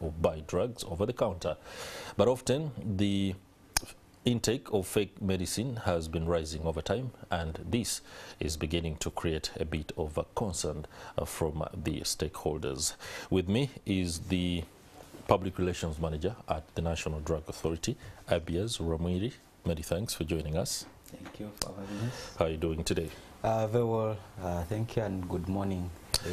or buy drugs over the counter. But often the intake of fake medicine has been rising over time, and this is beginning to create a bit of a concern from the stakeholders. With me is the Public Relations Manager at the National Drug Authority, Abias Ramiri. Many thanks for joining us. Thank you for having us. How are you doing today? Very well, thank you, and good morning,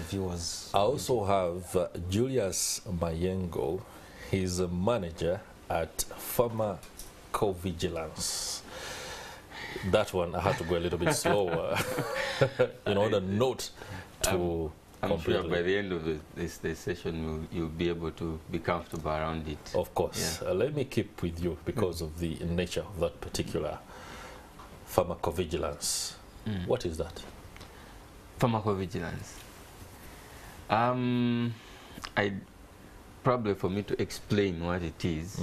viewers. I also have Julius Mayengo. He's a manager at Pharmacovigilance. That one I had to go a little bit slower in order not to completely. I'm sure by the end of this session you'll be able to be comfortable around it. Of course. Yeah. Let me keep with you because of the nature of that particular pharmacovigilance. Mm. What is that? Pharmacovigilance. Probably for me to explain what it is,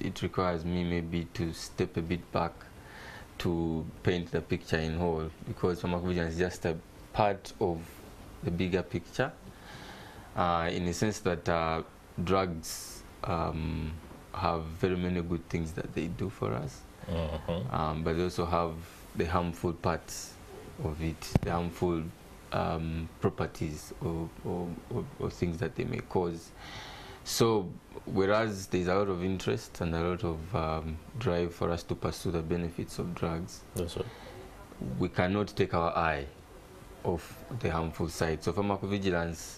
it requires me maybe to step a bit back to paint the picture in whole, because pharmacovigilance is just a part of the bigger picture, in the sense that drugs have very many good things that they do for us, but they also have the harmful parts of it, the harmful properties or things that they may cause. So whereas there's a lot of interest and a lot of drive for us to pursue the benefits of drugs, that's right, we cannot take our eye off the harmful side. So pharmacovigilance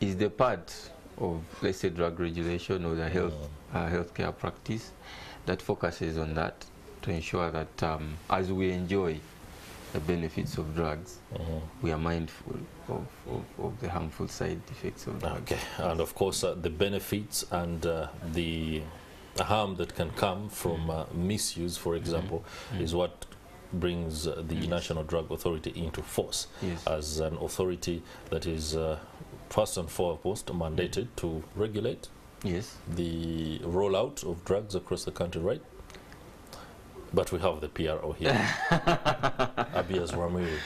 is the part of, let's say, drug regulation or the healthcare practice that focuses on that, to ensure that as we enjoy the benefits of drugs, we are mindful of the harmful side effects of drugs. Okay, and of course the benefits and the harm that can come from misuse, for example, is what brings the National Drug Authority into force as an authority that is first and foremost mandated to regulate the rollout of drugs across the country, right? But we have the PRO here. Abias Ramiri,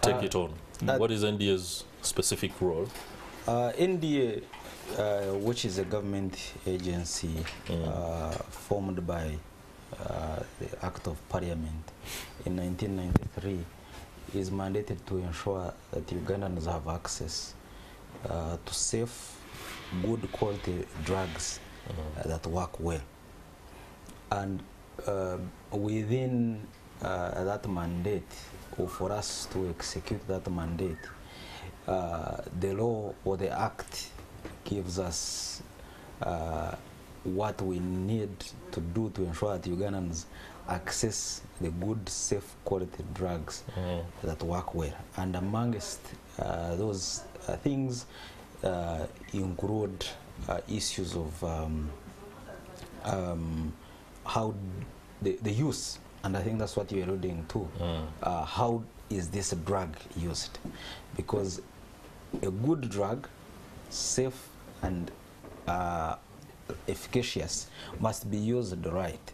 take it on. What is NDA's specific role? NDA, which is a government agency formed by the Act of Parliament in 1993, is mandated to ensure that Ugandans have access to safe, good quality drugs that work well. And within that mandate, or for us to execute that mandate, the law or the act gives us what we need to do to ensure that Ugandans access the good, safe quality drugs that work well. And amongst those things include issues of how the use, and I think that's what you're alluding to, how is this drug used? Because a good drug, safe and efficacious, must be used right.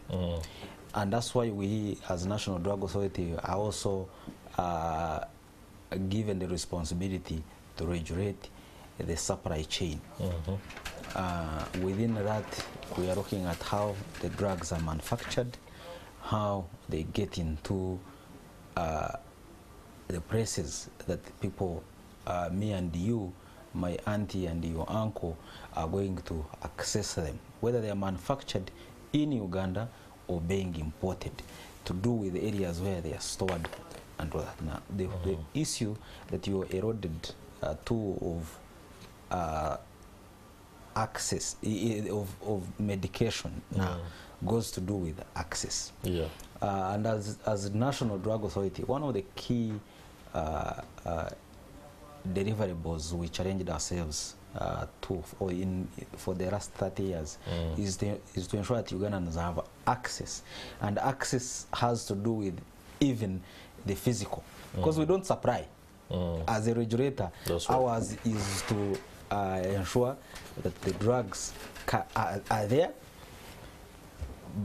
And that's why we, as National Drug Authority, are also given the responsibility to regulate the supply chain. Within that, we are looking at how the drugs are manufactured, how they get into the places that people, me and you, my auntie and your uncle, are going to access them, whether they are manufactured in Uganda or being imported, to do with the areas where they are stored and all that. Now, the issue that you eroded to of access of medication now goes to do with access. And as National Drug Authority, one of the key deliverables we challenged ourselves to for the last 30 years is to ensure that Ugandans have access, and access has to do with even the physical, because we don't supply. As a regulator, that's ours is to ensure that the drugs are there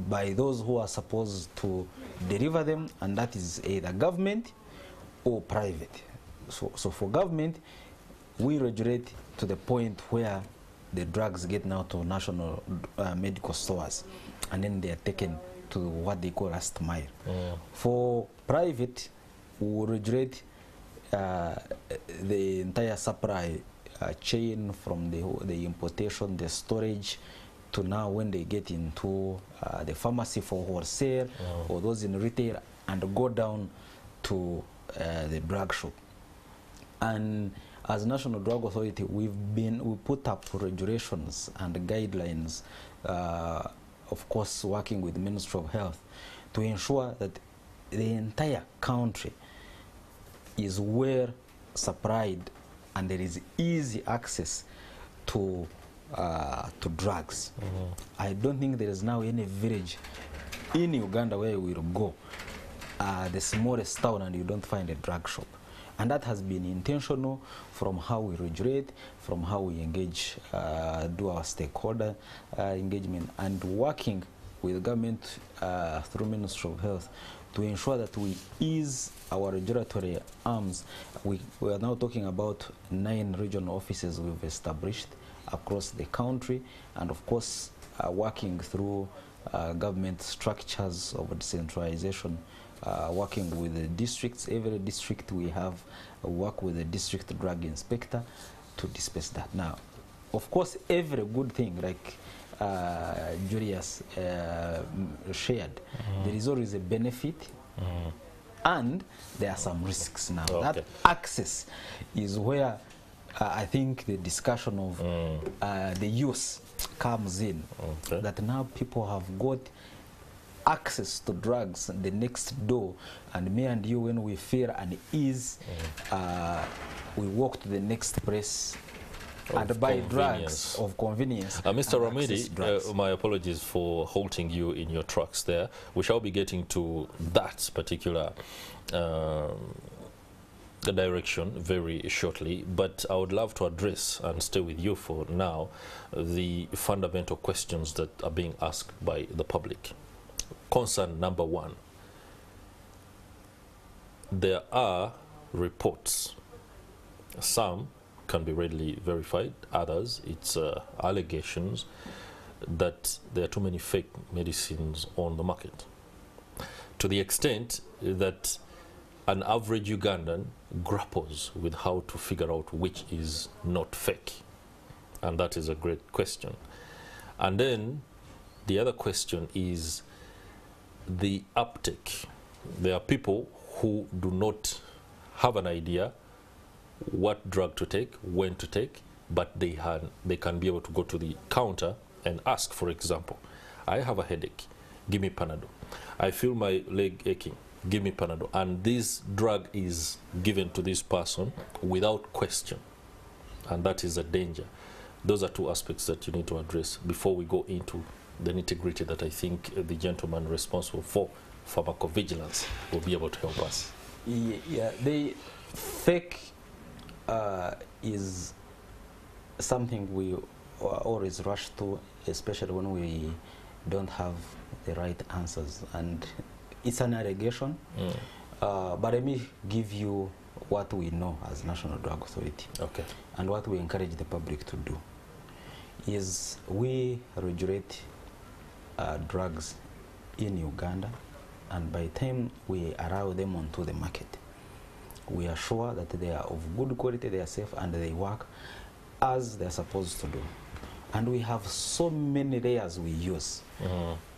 by those who are supposed to deliver them, and that is either government or private. So for government, we regulate to the point where the drugs get now to national medical stores, and then they are taken to what they call last mile. Yeah. For private, we regulate the entire supply chain, from the importation, the storage, to now when they get into the pharmacy for wholesale, yeah, or those in retail, and go down to the drug shop. And as National Drug Authority, we put up regulations and guidelines, of course working with the Ministry of Health, to ensure that the entire country is well supplied and there is easy access to drugs. Mm-hmm. I don't think there is now any village in Uganda where we will go, the smallest town, and you don't find a drug shop. And that has been intentional, from how we regulate, from how we engage, do our stakeholder engagement, and working with the government through Ministry of Health to ensure that we ease our regulatory arms. We are now talking about 9 regional offices we've established across the country, and of course working through government structures of decentralization, working with the districts. Every district we have work with the district drug inspector to disperse that. Now, of course, every good thing, like Julius shared, mm-hmm, there is always a benefit, mm-hmm, and there are some risks now. Okay. That access is where I think the discussion of the use comes in. Okay. That now people have got access to drugs the next door, and me and you, when we fear and ease, we walk to the next place and buy drugs of convenience. Mr. Ramiri, my apologies for halting you in your tracks there. We shall be getting to that particular direction very shortly, but I would love to address and stay with you for now the fundamental questions that are being asked by the public. Concern number one, there are reports, some can be readily verified, others it's allegations that there are too many fake medicines on the market, to the extent that an average Ugandan grapples with how to figure out which is not fake, and that is a great question. And then the other question is the uptake. There are people who do not have an idea what drug to take, when to take, but they can be able to go to the counter and ask, for example, I have a headache, give me Panado. I feel my leg aching, give me Panado. And this drug is given to this person without question, and that is a danger. Those are two aspects that you need to address before we go into the nitty-gritty that I think the gentleman responsible for pharmacovigilance will be able to help us. Yeah, the fake is something we always rush to, especially when we don't have the right answers. And it's an allegation, but let me give you what we know as National Drug Authority. Okay. And what we encourage the public to do is we regulate drugs in Uganda, and by the time we allow them onto the market, we are sure that they are of good quality, they are safe, and they work as they are supposed to do. And we have so many layers we use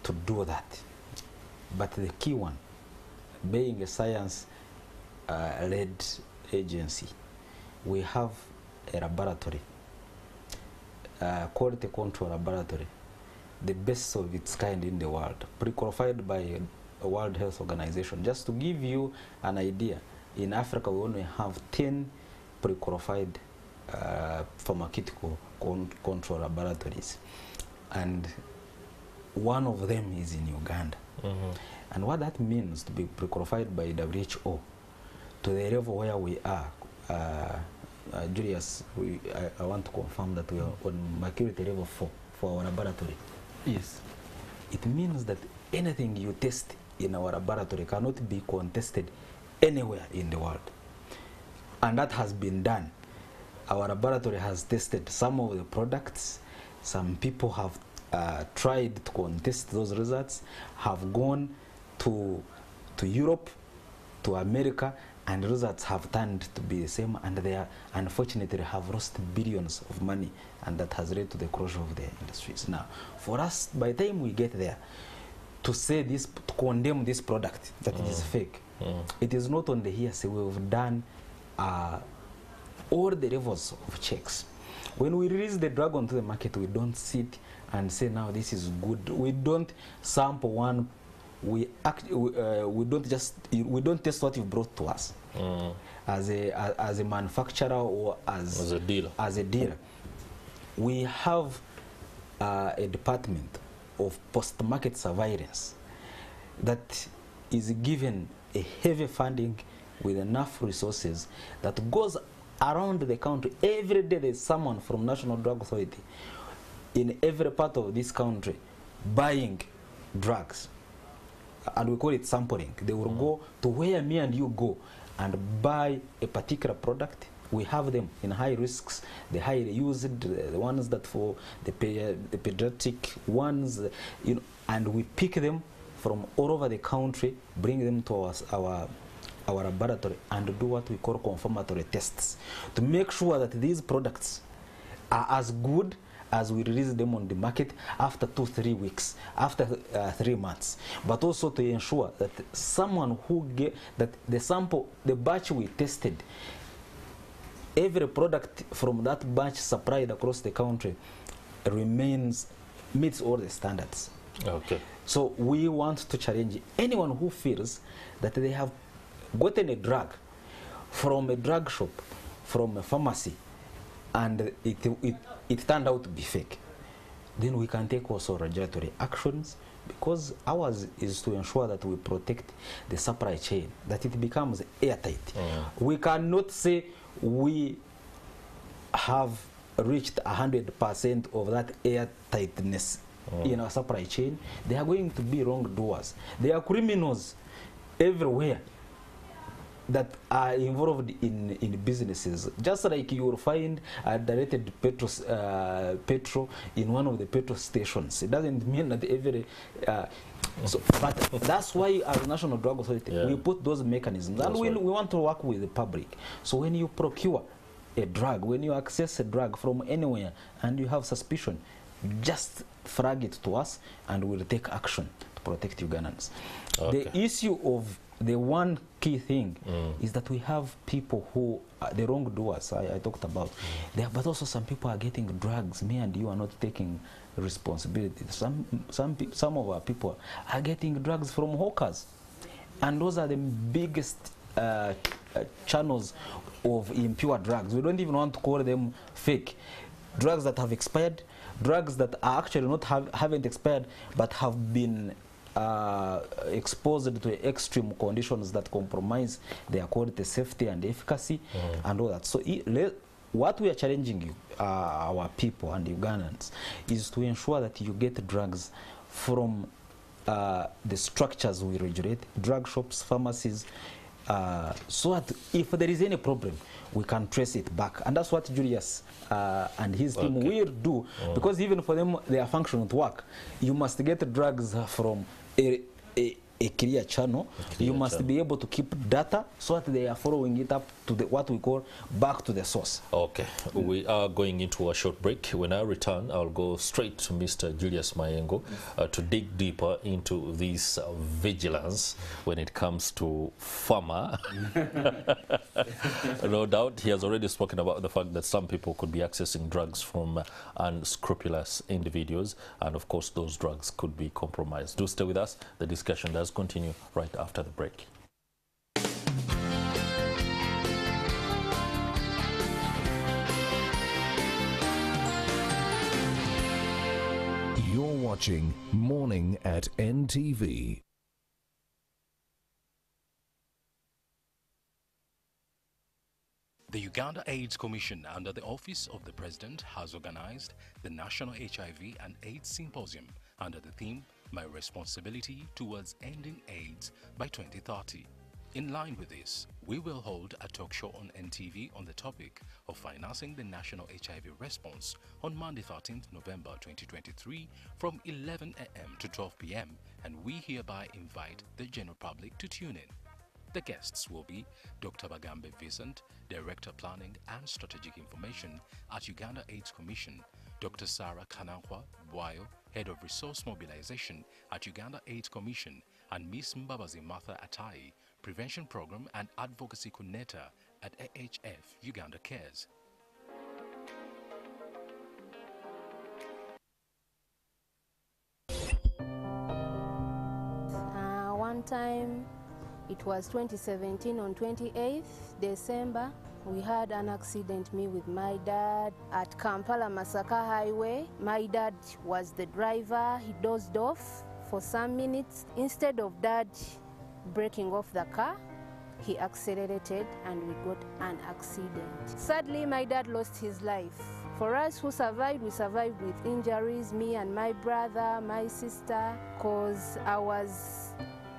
to do that. But the key one, being a science-led agency, we have a laboratory, quality control laboratory, the best of its kind in the world, pre-qualified by the World Health Organization. Just to give you an idea, in Africa we only have 10 pre-qualified pharmaceutical control laboratories, and one of them is in Uganda. And what that means, to be pre-qualified by WHO, to the level where we are, Julius, I want to confirm that we are on maturity level 4 for our laboratory. Yes. It means that anything you test in our laboratory cannot be contested anywhere in the world. And that has been done. Our laboratory has tested some of the products Some people have tried to contest those results, have gone to Europe, to America, and the results have turned to be the same, and they are, unfortunately, have lost billions of money, and that has led to the closure of their industries. Now, for us, by the time we get there, to say this, to condemn this product, that it is fake, it is not on the hearsay. We've done all the levels of checks. When we release the drug onto the market, we don't sit and say, now this is good. We don't sample one. We don't test what you've brought to us as a manufacturer or as a dealer. We have a department of post-market surveillance that is given a heavy funding with enough resources that goes around the country. Every day there's someone from National Drug Authority in every part of this country buying drugs. And we call it sampling. They will go to where me and you go and buy a particular product. We have them in high risks, the highly used, the ones that for the pediatric ones, you know, and we pick them from all over the country, bring them to our laboratory, and do what we call confirmatory tests to make sure that these products are as good as we release them on the market after 2-3 weeks, after 3 months, but also to ensure that someone who gave that the sample, the batch we tested, every product from that batch supplied across the country meets all the standards. Okay. So we want to challenge anyone who feels that they have gotten a drug from a drug shop, from a pharmacy, and it turned out to be fake, then we can take also regulatory actions, because ours is to ensure that we protect the supply chain, that it becomes airtight. We cannot say we have reached 100% of that airtightness in our supply chain. There are going to be wrongdoers. There are criminals everywhere that are involved in businesses. Just like you will find a directed petrol in one of the petrol stations. It doesn't mean that every... but that's why as National Drug Authority, we put those mechanisms. And we want to work with the public. So when you procure a drug, when you access a drug from anywhere and you have suspicion, just flag it to us and we'll take action to protect Ugandans. Okay. The issue of the one key thing is that we have people who are the wrongdoers I talked about. But also some people are getting drugs. Me and you are not taking responsibility. Some of our people are getting drugs from hawkers. And those are the biggest channels of impure drugs. We don't even want to call them fake. Drugs that have expired, drugs that are actually haven't expired but have been exposed to extreme conditions that compromise their quality, safety, and efficacy, and all that. So what we are challenging you, our people and Ugandans, is to ensure that you get drugs from the structures we regulate, drug shops, pharmacies, so that if there is any problem, we can trace it back. And that's what Julius and his team will do, because even for them, they are functional to work. You must get drugs from a clear channel. You must be able to keep data so that they are following it up to the, what we call back to the source. Okay, we are going into a short break. When I return, I'll go straight to Mr. Julius Mayengo to dig deeper into this vigilance when it comes to pharma. No doubt, he has already spoken about the fact that some people could be accessing drugs from unscrupulous individuals, and of course those drugs could be compromised. Do stay with us. The discussion does continue right after the break. You're watching Morning at NTV. The Uganda AIDS Commission under the Office of the President has organized the National HIV and AIDS Symposium under the theme My Responsibility Towards Ending AIDS by 2030. In line with this, we will hold a talk show on NTV on the topic of financing the national HIV response on Monday 13th November 2023 from 11 a.m. to 12 p.m. and we hereby invite the general public to tune in. The guests will be Dr. Bagambe Vincent, Director Planning and Strategic Information at Uganda AIDS Commission, Dr. Sarah Kananhwa Bwayo, Head of Resource Mobilization at Uganda AIDS Commission, and Ms. Mbabazi Martha Atai, Prevention Program and Advocacy Coordinator at AHF Uganda Cares. One time, it was 2017, on 28th December, we had an accident, me with my dad, at Kampala Masaka Highway. My dad was the driver. He dozed off for some minutes. Instead of dad breaking off the car, he accelerated and we got an accident. Sadly, my dad lost his life. For us who survived, we survived with injuries, me and my brother, my sister, because I was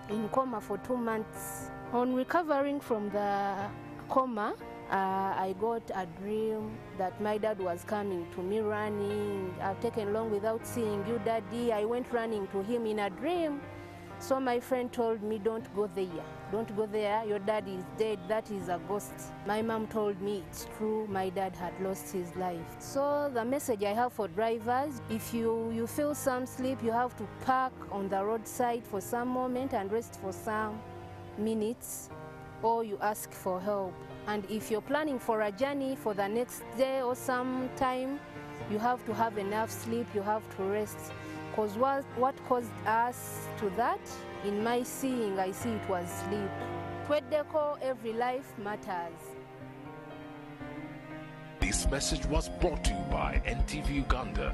in coma for 2 months. On recovering from the coma, I got a dream that my dad was coming to me running. I've taken long without seeing you, Daddy. I went running to him in a dream. So my friend told me, don't go there. Don't go there. Your dad is dead. That is a ghost. My mom told me it's true. My dad had lost his life. So the message I have for drivers, if you feel some sleep, you have to park on the roadside for some moment and rest for some minutes, or you ask for help. And if you're planning for a journey for the next day or some time, you have to have enough sleep, you have to rest. Because what caused us to that, in my seeing, I see it was sleep. Twedeco, every life matters. This message was brought to you by NTV Uganda.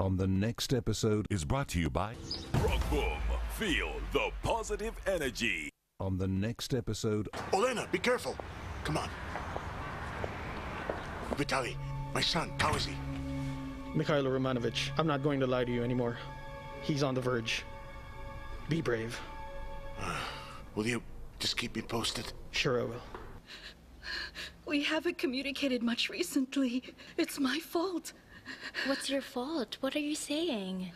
On the next episode is brought to you by Rockbook. Feel the positive energy. On the next episode... Olena, be careful. Come on. Vitali, my son, how is he? Mikhailo Romanovich, I'm not going to lie to you anymore. He's on the verge. Be brave. Will you just keep me posted? Sure, I will. We haven't communicated much recently. It's my fault. What's your fault? What are you saying?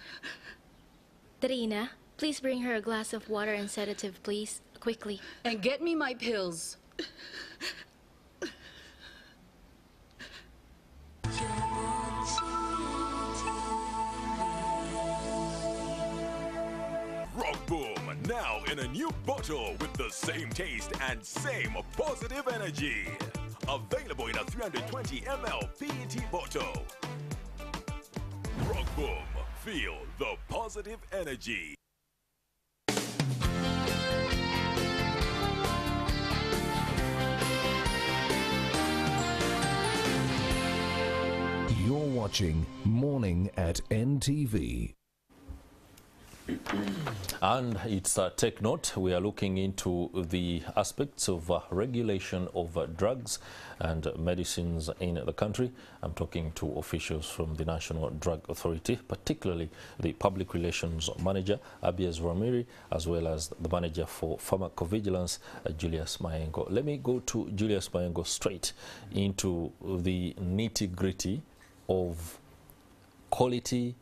Darina? Please bring her a glass of water and sedative, please, quickly. And get me my pills. Rockboom, now in a new bottle with the same taste and same positive energy. Available in a 320 ml PET bottle. Rockboom, feel the positive energy. You're watching Morning at NTV. And it's Take Note. We are looking into the aspects of regulation of drugs and medicines in the country. I'm talking to officials from the National Drug Authority, particularly the Public Relations Manager, Abias Ramiri, as well as the Manager for Pharmacovigilance, Julius Mayengo. Let me go to Julius Mayengo straight into the nitty-gritty of quality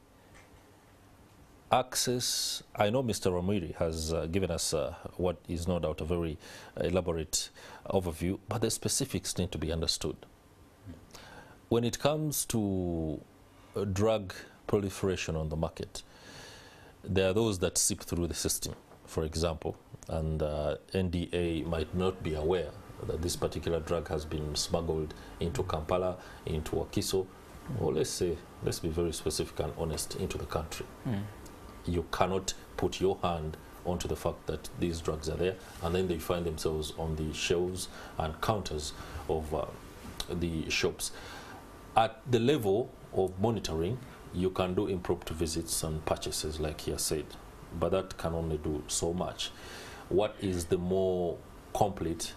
access. I know Mr. Ramiri has given us what is no doubt a very elaborate overview, but the specifics need to be understood. When it comes to drug proliferation on the market, there are those that seep through the system, for example, and NDA might not be aware that this particular drug has been smuggled into Kampala, into Wakiso, or let's say, let's be very specific and honest, into the country. You cannot put your hand onto the fact that these drugs are there, and then they find themselves on the shelves and counters of the shops. At the level of monitoring, you can do impromptu visits and purchases, like he has said, but that can only do so much. What is the more complete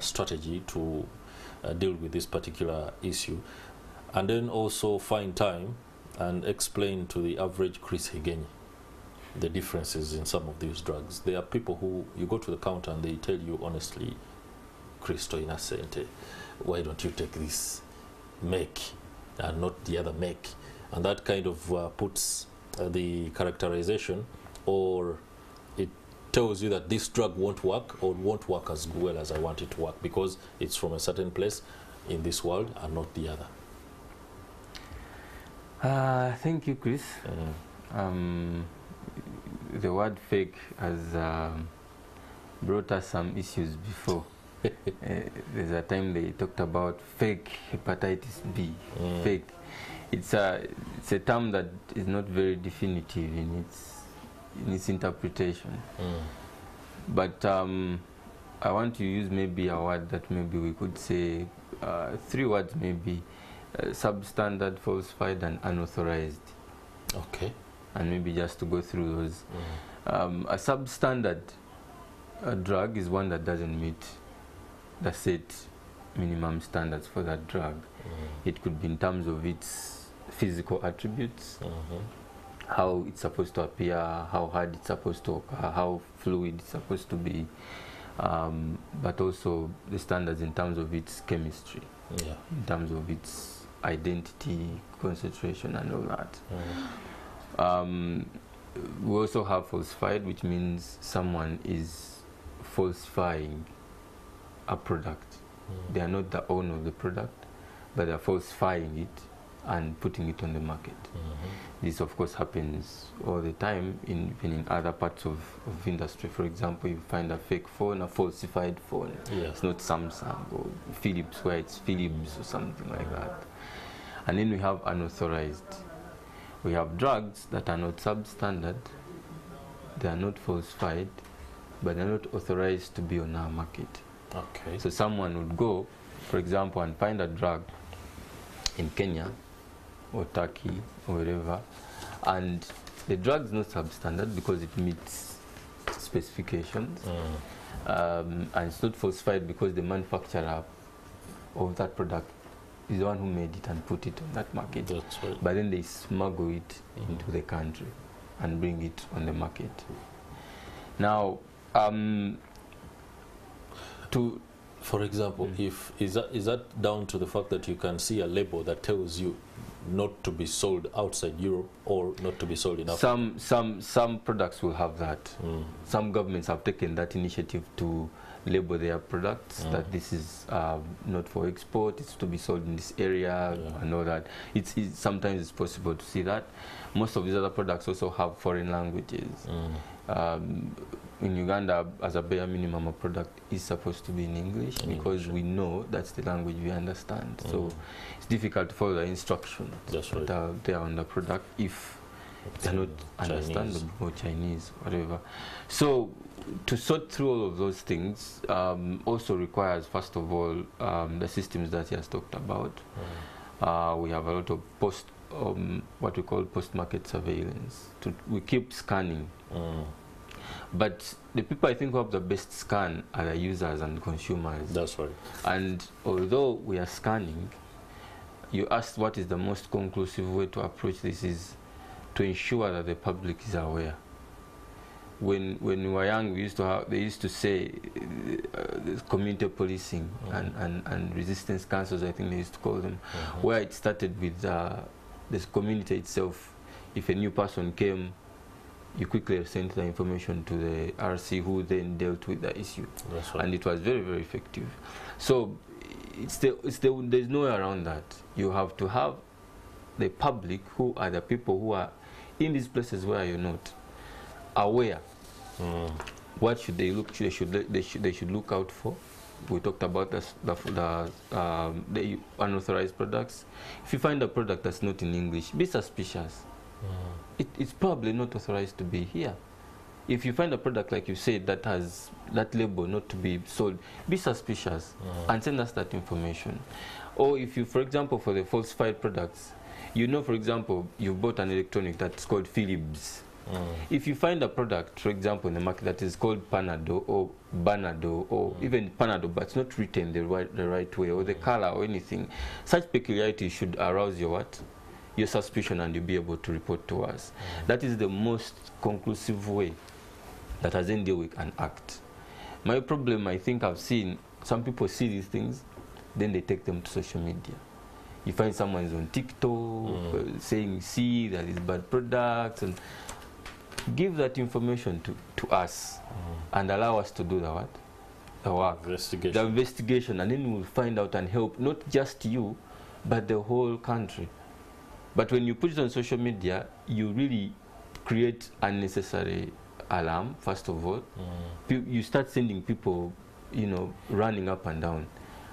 strategy to deal with this particular issue? And then also find time and explain to the average Chris Higenyi the differences in some of these drugs. There are people who, you go to the counter and they tell you honestly, Cristo Innocente, why don't you take this make and not the other make? And that kind of puts the characterization, or it tells you that this drug won't work, or won't work as well as I want it to work, because it's from a certain place in this world and not the other. Thank you, Chris. The word fake has brought us some issues before. There's a time they talked about fake hepatitis B. Fake. It's a term that is not very definitive in its interpretation. But I want to use maybe a word that maybe we could say, three words maybe, substandard, falsified, and unauthorized. Okay. And maybe just to go through those. A substandard drug is one that doesn't meet the set minimum standards for that drug. It could be in terms of its physical attributes, how it's supposed to appear, how hard it's supposed to occur, how fluid it's supposed to be, but also the standards in terms of its chemistry, in terms of its identity, concentration, and all that. We also have falsified, which means someone is falsifying a product. They are not the owner of the product, but they are falsifying it and putting it on the market. This, of course, happens all the time, even in other parts of industry. For example, you find a fake phone, a falsified phone. It's not Samsung or Philips, where it's Philips or something like that. And then we have unauthorized. We have drugs that are not substandard, they are not falsified, but they are not authorized to be on our market. Okay. So someone would go, for example, and find a drug in Kenya or Turkey or wherever, and the drug is not substandard because it meets specifications, and it's not falsified because the manufacturer of that product is the one who made it and put it on that market. That's right. But then they smuggle it into the country and bring it on the market. Now, for example, is that down to the fact that you can see a label that tells you not to be sold outside Europe or not to be sold in Africa? Some products will have that. Some governments have taken that initiative to label their products, that this is not for export, it's to be sold in this area, and all that. It's sometimes it's possible to see that. Most of these other products also have foreign languages. In Uganda, as a bare minimum, a product is supposed to be in English, because we know that's the language we understand. So it's difficult to follow the instructions that they are on the product if they're not understandable, or Chinese, whatever. So to sort through all of those things also requires, first of all, the systems that he has talked about. We have a lot of what we call post-market surveillance. We keep scanning. But the people I think who have the best scan are the users and consumers. That's right. And although we are scanning, you asked what is the most conclusive way to approach this is to ensure that the public is aware. When we were young, we used to have, they used to say community policing and resistance councils, I think they used to call them, where it started with this community itself. If a new person came, you quickly sent the information to the RC, who then dealt with the issue. That's right. And it was very, very effective. So there's no way around that. You have to have the public, who are the people who are in these places where you're not, aware. What should they look? They should look out for. We talked about the unauthorized products. If you find a product that's not in English, be suspicious. It's probably not authorized to be here. If you find a product, like you said, that has that label not to be sold, be suspicious and send us that information. Or if you, for example, for the falsified products, you know, for example, you bought an electronic that's called Philips. If you find a product, for example, in the market that is called Panado or Banado, or even Panado, but it's not written the right way, or the color or anything, such peculiarity should arouse your what? your suspicion and you'll be able to report to us. That is the most conclusive way that as NDA can act. My problem, I think I've seen, some people see these things, then they take them to social media. You find someone is on TikTok saying, see, that is bad products, and give that information to us and allow us to do the what? The work. Investigation. The investigation, and then we'll find out and help, not just you, but the whole country. But when you put it on social media, you really create unnecessary alarm, first of all. You start sending people, you know, running up and down.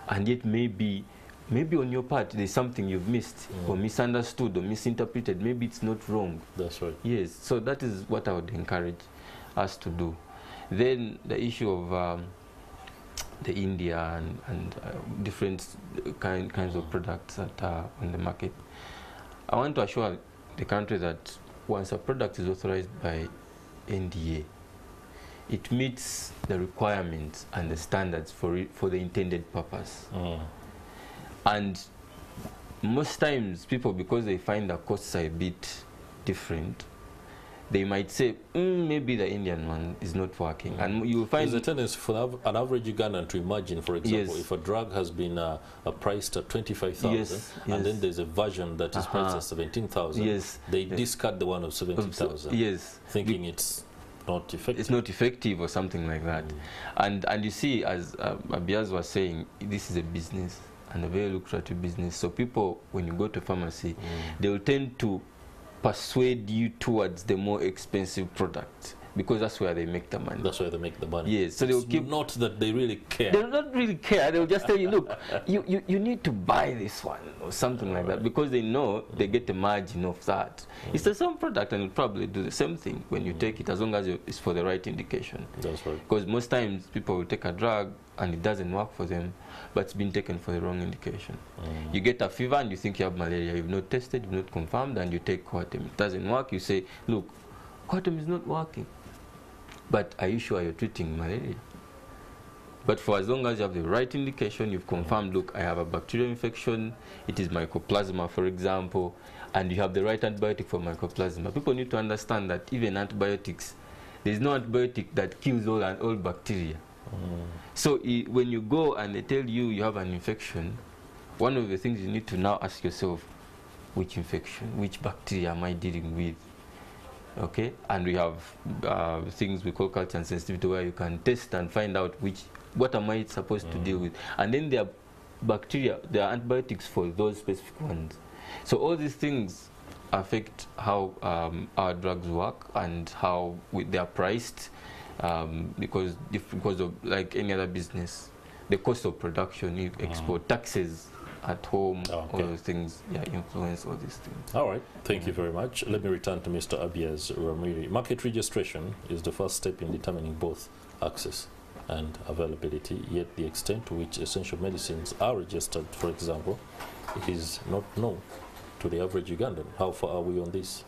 And yet maybe on your part, there's something you've missed or misunderstood or misinterpreted. Maybe it's not wrong. That's right. Yes, so that is what I would encourage us to do. Then the issue of the India and different kinds of products that are on the market. I want to assure the country that once a product is authorized by NDA, it meets the requirements and the standards for the intended purpose. And most times people, because they find the costs are a bit different, they might say, maybe the Indian one is not working. And you will find there's a tendency for an average Ugandan to imagine, for example, if a drug has been priced at 25,000, and then there's a version that is priced at 17,000, they discard the one of 70,000, thinking it's not effective. It's not effective or something like that. And you see, as Abias was saying, this is a business and a very lucrative business. So people, when you go to pharmacy, they will tend to persuade you towards the more expensive product because that's where they make the money. That's where they make the money. Yes. So they will keep, not that they really care. They don't really care. They will just tell you, look, you need to buy this one or something like that, because they know they get a margin of that. It's the same product and it'll probably do the same thing when you take it, as long as it's for the right indication. That's right. Because most times people will take a drug and it doesn't work for them, but it's been taken for the wrong indication. You get a fever and you think you have malaria. You've not tested, you've not confirmed, and you take Coartem. It doesn't work. You say, look, Coartem is not working. But are you sure you're treating malaria? But for as long as you have the right indication, you've confirmed, look, I have a bacterial infection, it is mycoplasma, for example, and you have the right antibiotic for mycoplasma. People need to understand that even antibiotics, there's no antibiotic that kills all bacteria. So when you go and they tell you you have an infection, one of the things you need to now ask yourself, which infection, which bacteria am I dealing with? Okay, and we have things we call culture and sensitivity, where you can test and find out what am I supposed to deal with. And then there are bacteria, there are antibiotics for those specific ones. So all these things affect how our drugs work and how they are priced, because of, like any other business, the cost of production, export, taxes at home, all those things, influence all these things. All right, thank you very much. Let me return to Mr. Abias Ramiri. Market registration is the first step in determining both access and availability, yet the extent to which essential medicines are registered, for example, is not known to the average Ugandan. How far are we on this?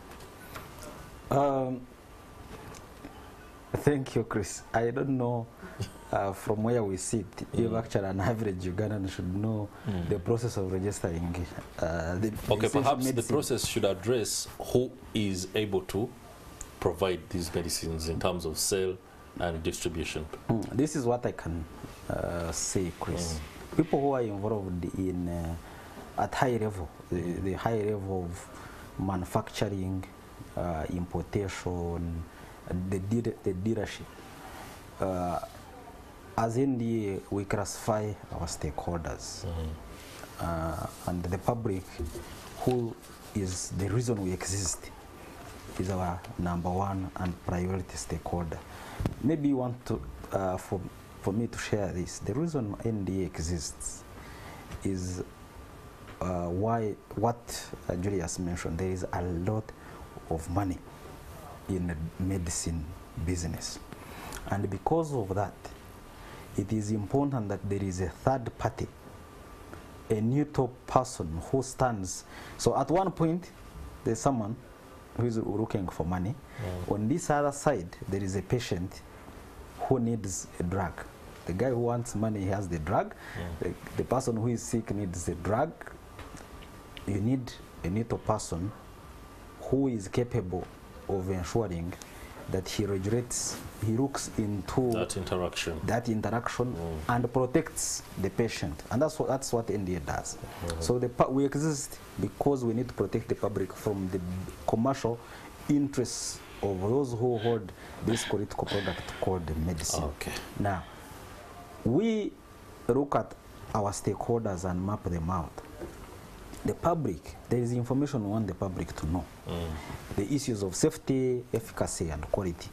Thank you, Chris. I don't know from where we sit, if actually an average Ugandan should know the process of registering. Perhaps medicine. The process should address who is able to provide these medicines in terms of sale and distribution. This is what I can say, Chris. People who are involved in, at high level, the high level of manufacturing, importation, the dealership. As NDA, we classify our stakeholders and the public, who is the reason we exist, is our number one and priority stakeholder. Maybe you want to, for me to share this. The reason NDA exists is what Julius mentioned. There is a lot of money in the medicine business. And because of that, it is important that there is a third party, a neutral person who stands. So at one point, there's someone who is looking for money. On this other side, there is a patient who needs a drug. The guy who wants money, he has the drug. The person who is sick needs the drug. you need a neutral person who is capable of ensuring that he regulates, he looks into that interaction and protects the patient. And that's what NDA does. So we exist because we need to protect the public from the commercial interests of those who hold this political product called medicine. Okay. Now, we look at our stakeholders and map them out. The public, there is information we want the public to know. The issues of safety, efficacy, and quality.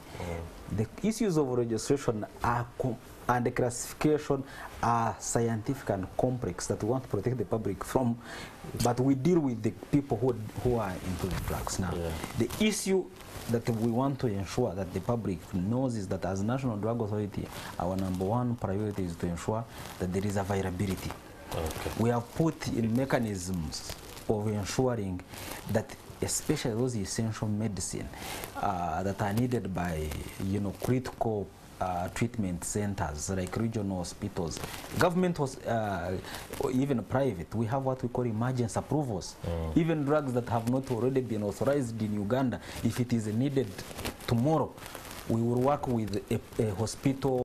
The issues of registration and the classification are scientific and complex that we want to protect the public from, but we deal with the people who are into the drugs now. The issue that we want to ensure that the public knows is that as National Drug Authority, our number one priority is to ensure that there is availability. Okay. We have put in mechanisms of ensuring that especially those essential medicine that are needed by, you know, critical treatment centers like regional hospitals, government was, or even private, we have what we call emergency approvals. Even drugs that have not already been authorized in Uganda, if it is needed tomorrow, we will work with a hospital